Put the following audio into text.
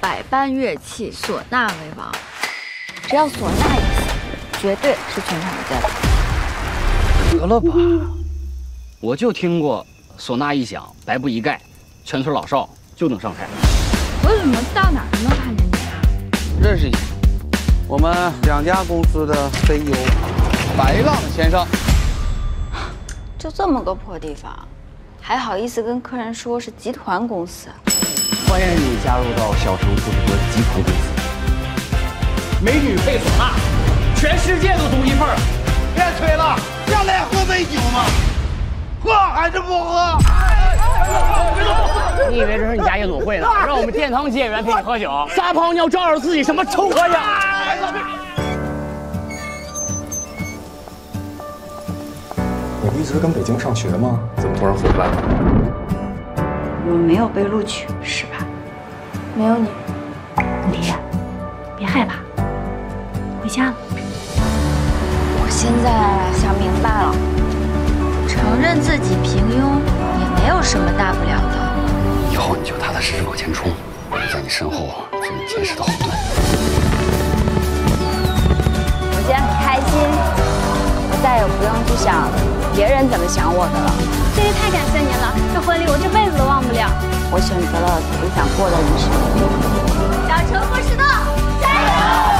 百般乐器，唢呐为王。只要唢呐一响，绝对是全场的焦点。得了吧，我就听过唢呐一响，白布一盖，全村老少就能上台。我怎么到哪儿都能看见你啊？认识你，我们两家公司的 CEO， 白浪先生。就这么个破地方，还好意思跟客人说是集团公司？ 欢迎你加入到小城故事国集团公司。美女配唢呐，全世界都独一份儿。别吹了，下来喝杯酒吗？喝还是不喝？你以为这是你家夜总会呢？让我们殿堂级演员陪你喝酒，撒泡尿照照自己，什么臭和尚！你不一直跟北京上学吗？怎么突然回来了？ 我们没有被录取，是吧？没有你，你别害怕，回家了。我现在想明白了，承认自己平庸也没有什么大不了的。以后你就踏踏实实往前冲，我会在你身后做你坚实的后盾。我今天很开心，我再也不用去想别人怎么想我的了。 真是太感谢您了，这婚礼我这辈子都忘不了。我选择了自己想过的人生。小城故事的，加油！